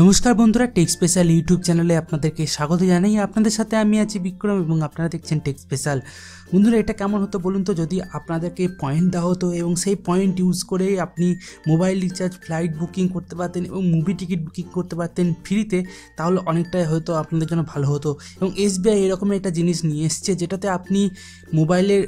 নমস্কার বন্ধুরা, take special YouTube চ্যানেলে আপনাদেরকে স্বাগত জানাই। আপনাদের সাথে আমি আছি বিক্রম এবং আপনারা দেখছেন টেক স্পেশাল। বন্ধুরা, এটা কেমন হতো বলুন তো, যদি আপনাদেরকে পয়েন্ট দেওয়া হতো এবং সেই পয়েন্ট ইউজ করে আপনি মোবাইল রিচার্জ, ফ্লাইট বুকিং করতে পারতেন এবং মুভি টিকিট বুকিং করতে পারতেন ফ্রিতে, তাহলে অনেকটাই হয়তো আপনাদের জন্য ভালো হতো। এবং এসবিআই এরকম একটা জিনিস নিয়ে এসছে যেটাতে আপনি মোবাইলের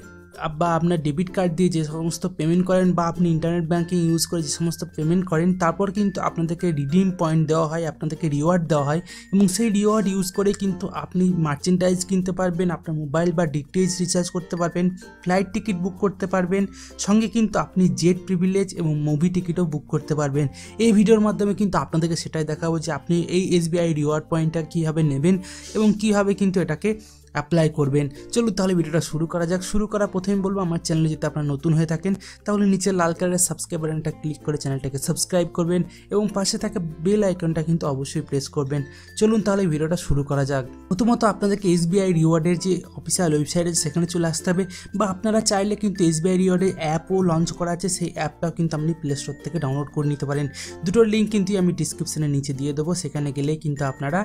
বা আপনার ডেবিট কার্ড দিয়ে যে সমস্ত পেমেন্ট করেন বা আপনি ইন্টারনেট ব্যাঙ্কিং ইউজ করে যে সমস্ত পেমেন্ট করেন, তারপর কিন্তু আপনাদেরকে রিডিম পয়েন্ট দেওয়া হয়, আপনাদেরকে রিওয়ার্ড দেওয়া হয় এবং সেই রিওয়ার্ড ইউজ করে কিন্তু আপনি মার্চেন্ডাইজ কিনতে পারবেন, আপনার মোবাইল বা ডিটিএইচ রিচার্জ করতে পারবেন, ফ্লাইট টিকিট বুক করতে পারবেন, সঙ্গে কিন্তু আপনি জেট প্রিভিলেজ এবং মুভি টিকিটও বুক করতে পারবেন। এই ভিডিওর মাধ্যমে কিন্তু আপনাদেরকে সেটাই দেখাবো যে আপনি এই এসবিআই রিওয়ার্ড পয়েন্টটা কীভাবে নেবেন এবং কীভাবে কিন্তু এটাকে অ্যাপ্লাই করবেন। চলুন তাহলে ভিডিওটা শুরু করা যাক। শুরু করার প্রথমে বলবো, আমার চ্যানেলে যদি আপনারা নতুন হয়ে থাকেন তাহলে নিচে লাল কালারের সাবস্ক্রাইব বাটনটা ক্লিক করে চ্যানেলটাকে সাবস্ক্রাইব করবেন এবং পাশে থাকা বেল আইকনটা কিন্তু অবশ্যই প্রেস করবেন। চলুন তাহলে ভিডিওটা শুরু করা যাক। প্রথমত আপনাদেরকে এসবিআই রিওয়ার্ডের যে অফিসিয়াল ওয়েবসাইট আছে সেখানে চলে আসতে হবে, বা আপনারা চাইলে কিন্তু এসবিআই রিওয়ার্ডের অ্যাপও লঞ্চ করা আছে, সেই অ্যাপটাও কিন্তু আপনি প্লে স্টোর থেকে ডাউনলোড করে নিতে পারেন। দুটোর লিঙ্ক কিন্তু আমি ডিসক্রিপশানে নিচে দিয়ে দেবো, সেখানে গেলে কিন্তু আপনারা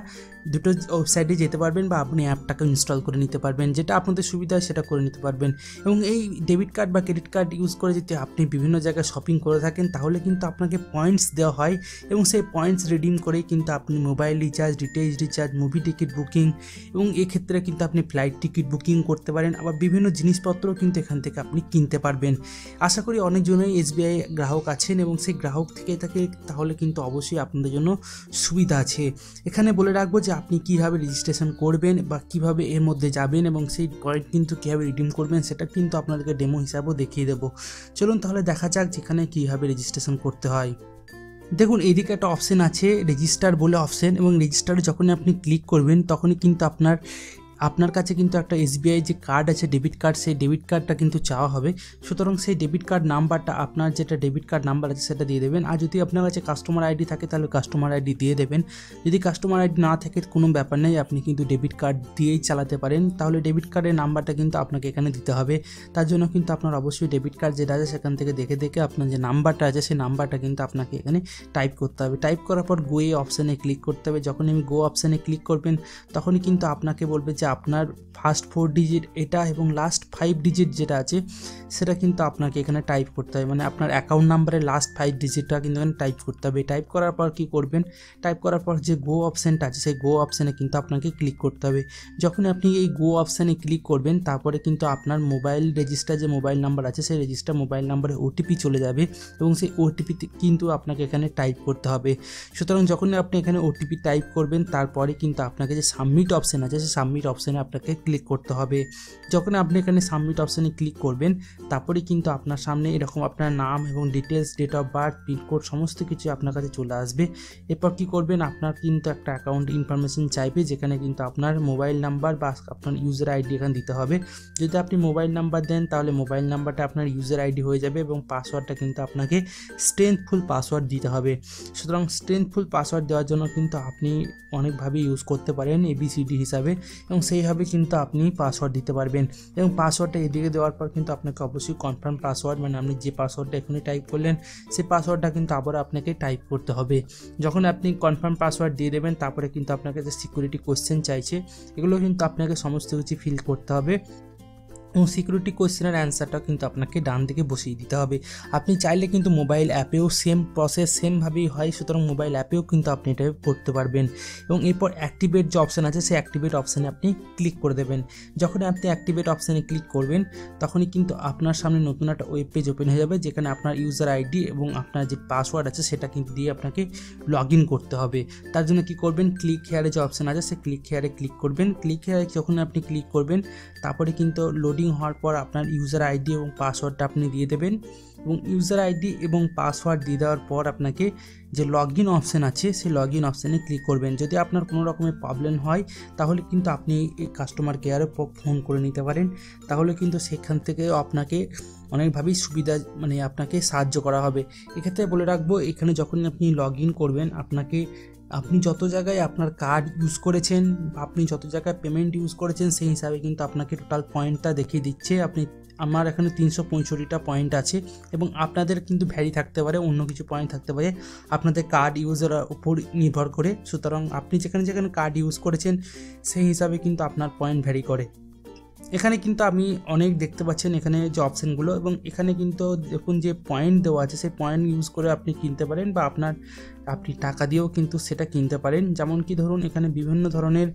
দুটো ওয়েবসাইটে যেতে পারবেন বা আপনি অ্যাপটাকে ইনস্টল করে নিতে পারবেন, যেটা আপনাদের সুবিধা হয় সেটা করে নিতে পারবেন। এবং এই ডেবিট কার্ড বা ক্রেডিট কার্ড ইউজ করে যদি আপনি বিভিন্ন জায়গায় শপিং করে থাকেন তাহলে কিন্তু আপনাকে পয়েন্টস দেওয়া হয় এবং সেই পয়েন্টস রিডিম করেই কিন্তু আপনি mobile recharge, DTH recharge, movie ticket booking এবং এক্ষেত্রে কিন্তু আপনি ফ্লাইট টিকিট বুকিং করতে পারেন, আবার বিভিন্ন জিনিসপত্র কিন্তু এখান থেকে আপনি কিনতে পারবেন। আশা করি অনেকজনই এসবিআই গ্রাহক আছেন এবং সেই গ্রাহক থেকে থাকে, তাহলে কিন্তু অবশ্যই আপনাদের জন্য সুবিধা আছে। এখানে বলে রাখবো যে আপনি কীভাবে রেজিস্ট্রেশন করবেন বা কীভাবে এর মধ্যে যাবেন এবং সেই পয়েন্ট কিন্তু কীভাবে রিডিম করবেন সেটা কিন্তু আপনাদেরকে ডেমো হিসাবেও দেখিয়ে দেবো। চলুন তাহলে দেখা যাক যেখানে কীভাবে রেজিস্ট্রেশন করতে হয়। দেখুন, এইদিকে একটা অপশান আছে রেজিস্টার বলে অপশান, এবং রেজিস্টারে যখনই আপনি ক্লিক করবেন তখনই কিন্তু আপনার কাছে কিন্তু একটা এসবিআই যে কার্ড আছে, ডেবিট কার্ড, সেই ডেবিট কার্ডটা কিন্তু চাওয়া হবে। সুতরাং সেই ডেবিট কার্ড নাম্বারটা, আপনার যেটা ডেবিট কার্ড নাম্বার আছে সেটা দিয়ে দেবেন। আর যদি আপনার কাছে কাস্টমার আইডি থাকে তাহলে কাস্টমার আইডি দিয়ে দেবেন, যদি কাস্টমার আইডি না থাকে কোনো ব্যাপার নেই, আপনি কিন্তু ডেবিট কার্ড দিয়েই চালাতে পারেন। তাহলে ডেবিট কার্ডের নাম্বারটা কিন্তু আপনাকে এখানে দিতে হবে, তার জন্য কিন্তু আপনার অবশ্যই ডেবিট কার্ড যেটা আছে সেখান থেকে দেখে দেখে আপনার যে নাম্বারটা আছে সেই নাম্বারটা কিন্তু আপনাকে এখানে টাইপ করতে হবে। টাইপ করার পর গো অপশানে ক্লিক করতে হবে। যখন আমি গো অপশানে ক্লিক করবেন তখনই কিন্তু আপনাকে বলবে যে আপনার ফার্স্ট 4 ডিজিট এটা এবং লাস্ট 5 ডিজিট যেটা আছে সেটা কিন্তু আপনাকে এখানে টাইপ করতে হবে, মানে আপনার অ্যাকাউন্ট নাম্বারের লাস্ট 5 ডিজিটটা কিন্তু এখানে টাইপ করতে হবে। টাইপ করার পর কী করবেন, টাইপ করার পর যে গো অপশানটা আছে সেই গো অপশানে কিন্তু আপনাকে ক্লিক করতে হবে। যখন আপনি এই গো অপশানে ক্লিক করবেন তারপরে কিন্তু আপনার মোবাইল রেজিস্টার যে মোবাইল নাম্বার আছে সেই রেজিস্টার মোবাইল নাম্বারে ওটিপি চলে যাবে এবং সেই ওটিপিতে কিন্তু আপনাকে এখানে টাইপ করতে হবে। সুতরাং যখন আপনি এখানে ওটিপি টাইপ করবেন তারপরে কিন্তু আপনাকে যে সাবমিট অপশান আছে সেই সাবমিট অপশানে আপনাকে ক্লিক করতে হবে। যখন আপনি এখানে সাবমিট অপশানে ক্লিক করবেন তারপরে কিন্তু আপনার সামনে এরকম আপনার নাম এবং details, date of birth, pincode সমস্ত কিছু আপনার কাছে চলে আসবে। এরপর কী করবেন, আপনার কিন্তু একটা অ্যাকাউন্ট ইনফরমেশান চাইবে, যেখানে কিন্তু আপনার মোবাইল নাম্বার বা আপনার ইউজার আইডি এখানে দিতে হবে। যদি আপনি মোবাইল নাম্বার দেন তাহলে মোবাইল নাম্বারটা আপনার ইউজার আইডি হয়ে যাবে এবং পাসওয়ার্ডটা কিন্তু আপনাকে স্ট্রেংথফুল পাসওয়ার্ড দিতে হবে। সুতরাং স্ট্রেংথফুল পাসওয়ার্ড দেওয়ার জন্য কিন্তু আপনি অনেকভাবে ইউজ করতে পারেন, ABCD হিসাবে, এবং সেইভাবে কিন্তু আপনি পাসওয়ার্ড দিতে পারবেন। এবং পাসওয়ার্ডটা এদিকে দেওয়ার পর কিন্তু আপনাকে অবশ্যই কনফার্ম পাসওয়ার্ড, মানে আপনি যে পাসওয়ার্ডটা এখনই টাইপ করলেন সেই পাসওয়ার্ডটা কিন্তু আবার আপনাকে টাইপ করতে হবে। যখন আপনি কনফার্ম পাসওয়ার্ড দিয়ে দেবেন তারপরে কিন্তু আপনাকে যে সিকিউরিটি কোশ্চেন চাইছে এগুলো কিন্তু আপনাকে সমস্ত কিছু ফিল করতে হবে এবং সিকিউরিটি কোয়েশ্চেনের অ্যান্সারটা কিন্তু আপনাকে ডান দিকে বসিয়ে দিতে হবে। আপনি চাইলে কিন্তু মোবাইল অ্যাপেও সেম প্রসেস সেমভাবেই হয়, সুতরাং মোবাইল অ্যাপেও কিন্তু আপনি এটা করতে পারবেন। এবং এরপর অ্যাক্টিভেট যে অপশান আছে সেই অ্যাক্টিভেট অপশানে আপনি ক্লিক করে দেবেন। যখন আপনি অ্যাক্টিভেট অপশানে ক্লিক করবেন তখনই কিন্তু আপনার সামনে নতুন একটা ওয়েব পেজ ওপেন হয়ে যাবে, যেখানে আপনার ইউজার আইডি এবং আপনার যে পাসওয়ার্ড আছে সেটা কিন্তু দিয়ে আপনাকে লগ ইন করতে হবে। তার জন্য কী করবেন, ক্লিক হেয়ারে যে অপশান আছে সেই ক্লিক হেয়ারে ক্লিক করবেন। ক্লিক হেয়ারে যখন আপনি ক্লিক করবেন তারপরে কিন্তু লোডিং হওয়ার পর আপনার ইউজার আইডি এবং পাসওয়ার্ডটা আপনি দিয়ে দেবেন। এবং ইউজার আইডি এবং পাসওয়ার্ড দিয়ে দেওয়ার পর আপনাকে যে লগ ইন অপশান আছে সেই লগ ইন অপশানে ক্লিক করবেন। যদি আপনার কোনো রকমের প্রবলেম হয় তাহলে কিন্তু আপনি কাস্টমার কেয়ারে ফোন করে নিতে পারেন, তাহলে কিন্তু সেখান থেকে আপনাকে অনেকভাবেই সুবিধা, মানে আপনাকে সাহায্য করা হবে। এক্ষেত্রে বলে রাখবো, এখানে যখন আপনি লগ ইন করবেন আপনাকে আপনি যত জায়গায় আপনার কার্ড ইউজ করেছেন, আপনি যত জায়গায় পেমেন্ট ইউজ করেছেন সেই হিসাবে কিন্তু আপনাকে টোটাল পয়েন্টটা দেখিয়ে দিচ্ছে। আপনি আমার এখানে 365টা পয়েন্ট আছে এবং আপনাদের কিন্তু ভ্যারি থাকতে পারে, অন্য কিছু পয়েন্ট থাকতে পারে আপনাদের কার্ড ইউজের উপর নির্ভর করে। সুতরাং আপনি যেখানে যেখানে কার্ড ইউজ করেছেন সেই হিসাবে কিন্তু আপনার পয়েন্ট ভ্যারি করে। এখানে কিন্তু আপনি অনেক দেখতে পাচ্ছেন এখানে যে অপশানগুলো, এবং এখানে কিন্তু দেখুন যে পয়েন্ট দেওয়া আছে, সেই পয়েন্ট ইউজ করে আপনি কিনতে পারেন বা আপনি টাকা দিয়েও কিন্তু সেটা কিনতে পারেন। যেমন কি ধরুন এখানে বিভিন্ন ধরনের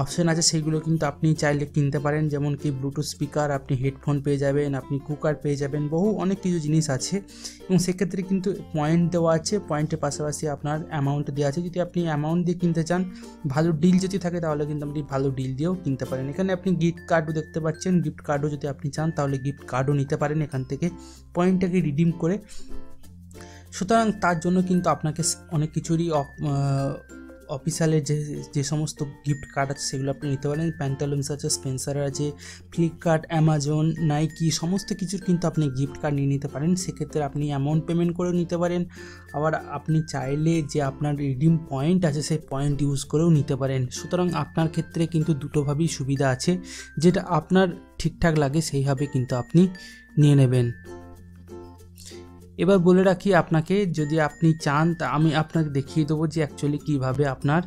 অপশান আছে, সেইগুলো কিন্তু আপনি চাইলে কিনতে পারেন, যেমন কি ব্লুটুথ স্পিকার, আপনি হেডফোন পেয়ে যাবেন, আপনি কুকার পেয়ে যাবেন, বহু অনেক কিছু জিনিস আছে। এবং সেক্ষেত্রে কিন্তু পয়েন্ট দেওয়া আছে, পয়েন্টের পাশাপাশি আপনার অ্যামাউন্ট দেওয়া আছে। যদি আপনি অ্যামাউন্ট দিয়ে কিনতে চান, ভালো ডিল যদি থাকে তাহলে কিন্তু আপনি ভালো ডিল দিয়েও কিনতে পারেন। এখানে আপনি গিফট কার্ডও দেখতে পাচ্ছেন, গিফট কার্ডও যদি আপনি চান তাহলে গিফট কার্ডও নিতে পারেন এখান থেকে পয়েন্টটাকে রিডিম করে। সুতরাং তার জন্য কিন্তু আপনাকে অনেক কিছুরই অফিসিয়ালের যে সমস্ত গিফট কার্ড আছে সেগুলো আপনি নিতে পারেন। প্যান্টালুন্স আছে, স্পেন্সারের আছে, ফ্লিপকার্ট, অ্যামাজন, নাইকি, সমস্ত কিছুর কিন্তু আপনি গিফট কার্ড নিয়ে নিতে পারেন। সেক্ষেত্রে আপনি অ্যামাউন্ট পেমেন্ট করেও নিতে পারেন, আবার আপনি চাইলে যে আপনার রিডিম পয়েন্ট আছে সেই পয়েন্ট ইউজ করেও নিতে পারেন। সুতরাং আপনার ক্ষেত্রে কিন্তু দুটোভাবেই সুবিধা আছে, যেটা আপনার ঠিকঠাক লাগে সেইভাবে কিন্তু আপনি নিয়ে নেবেন। এবার বলে রাখি আপনাকে, যদি আপনি চান তা আমি আপনাকে দেখিয়ে দেবো যে অ্যাকচুয়ালি কীভাবে আপনার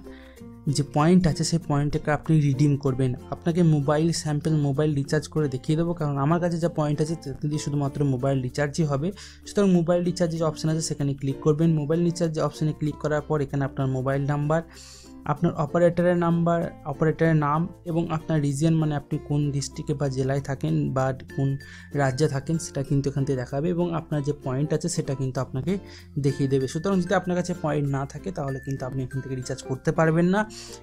যে পয়েন্ট আছে সেই পয়েন্টটাকে আপনি রিডিম করবেন। আপনাকে স্যাম্পল মোবাইল রিচার্জ করে দেখিয়ে দেবো, কারণ আমার কাছে যা পয়েন্ট আছে তাতে দিয়ে শুধুমাত্র মোবাইল রিচার্জই হবে। সুতরাং মোবাইল রিচার্জের যে অপশান আছে সেখানে ক্লিক করবেন। মোবাইল রিচার্জ অপশানে ক্লিক করার পর এখানে আপনার মোবাইল নাম্বার, আপনার অপারেটরের নাম এবং আপনার রিজিয়ন, মানে আপনি কোন ডিস্ট্রিক্টে বা জেলায় থাকেন বা কোন রাজ্যে থাকেন সেটা কিন্তু এখান থেকে দেখাবে, এবং আপনার যে পয়েন্ট আছে সেটা কিন্তু আপনাকে দেখিয়ে দেবে। সুতরাং যদি আপনার কাছে পয়েন্ট না থাকে তাহলে কিন্তু আপনি এখান থেকে রিচার্জ করতে পারবেন না,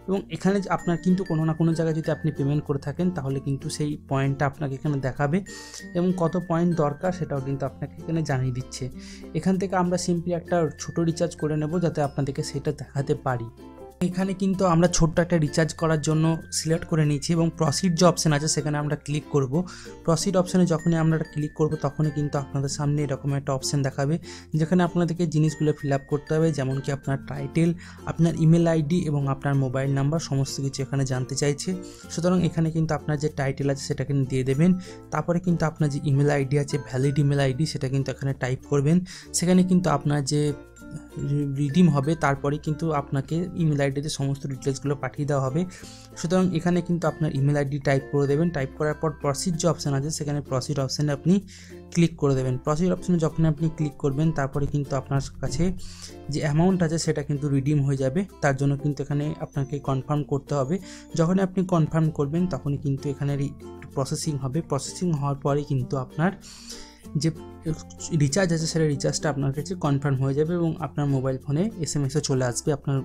এবং এখানে আপনার কিন্তু কোনো না কোনো জায়গায় যদি আপনি পেমেন্ট করে থাকেন তাহলে কিন্তু সেই পয়েন্টটা আপনাকে এখানে দেখাবে এবং কত পয়েন্ট দরকার সেটাও কিন্তু আপনাকে এখানে জানিয়ে দিচ্ছে। এখান থেকে আমরা সিম্পলি একটা ছোটো রিচার্জ করে নেব যাতে আপনাদেরকে সেটা দেখাতে পারি। এখানে কিন্তু আমরা ছোট্ট একটা রিচার্জ করার জন্য সিলেক্ট করে নিয়েছি এবং প্রসিড যে অপশান আছে সেখানে আমরা ক্লিক করব। প্রসিড অপশানে যখনই আমরা ক্লিক করব তখনই কিন্তু আপনাদের সামনে এরকম একটা অপশান দেখাবে, যেখানে আপনাদেরকে জিনিসগুলো ফিল আপ করতে হবে, যেমন কি আপনার টাইটেল, আপনার ইমেল আইডি এবং আপনার মোবাইল নাম্বার, সমস্ত কিছু এখানে জানতে চাইছে। সুতরাং এখানে কিন্তু আপনার যে টাইটেল আছে সেটাকে দিয়ে দেবেন, তারপরে কিন্তু আপনার যে ইমেল আইডি আছে, ভ্যালিড ইমেল আইডি, সেটা কিন্তু এখানে টাইপ করবেন। সেখানে কিন্তু আপনার যে রিডিম হবে তারপরে কিন্তু আপনাকে ইমেল আইডিতে সমস্ত ডিটেলসগুলো পাঠিয়ে দেওয়া হবে। সুতরাং এখানে কিন্তু আপনার ইমেল আইডি টাইপ করে দেবেন, টাইপ করার পর প্রসিড যে অপশান আছে সেখানে প্রসিড অপশানে আপনি ক্লিক করে দেবেন। প্রসিড অপশানে যখন আপনি ক্লিক করবেন তারপরে কিন্তু আপনার কাছে যে অ্যামাউন্ট আছে সেটা কিন্তু রিডিম হয়ে যাবে। তার জন্য কিন্তু এখানে আপনাকে কনফার্ম করতে হবে। যখন আপনি কনফার্ম করবেন তখনই কিন্তু এখানে প্রসেসিং হবে, প্রসেসিং হওয়ার পরে কিন্তু আপনার যে রিচার্জ আছে সেটা রিচার্জটা আপনার কাছে কনফার্ম হয়ে যাবে এবং আপনার মোবাইল ফোনে SMS-এ চলে আসবে আপনার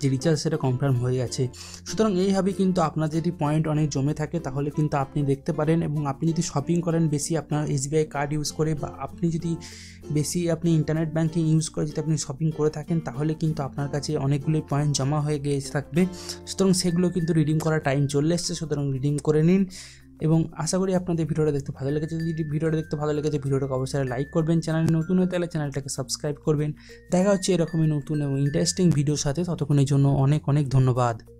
যে রিচার্জ সেটা কনফার্ম হয়ে গেছে। সুতরাং এইভাবে কিন্তু আপনার যদি পয়েন্ট অনেক জমে থাকে তাহলে কিন্তু আপনি দেখতে পারেন, এবং আপনি যদি শপিং করেন বেশি আপনার SBI কার্ড ইউজ করে, বা আপনি যদি বেশি আপনি ইন্টারনেট ব্যাঙ্কিং ইউজ করে যদি আপনি শপিং করে থাকেন তাহলে কিন্তু আপনার কাছে অনেকগুলোই পয়েন্ট জমা হয়ে গিয়ে থাকবে। সুতরাং সেগুলো কিন্তু রিডিম করার টাইম চলে এসছে, সুতরাং রিডিম করে নিন। এবং আশা করি আপনাদের ভিডিওটা দেখতে ভালো লেগেছে। যদি ভিডিওটা দেখতে ভালো লেগেছে ভিডিওটাকে অবশ্যই লাইক করবেন, চ্যানেলে নতুন হয়ে তাহলে চ্যানেলটাকে সাবস্ক্রাইব করবেন। দেখা হচ্ছে এরকমই নতুন এবং ইন্টারেস্টিং ভিডিওর সাথে, ততক্ষণের জন্য অনেক অনেক ধন্যবাদ।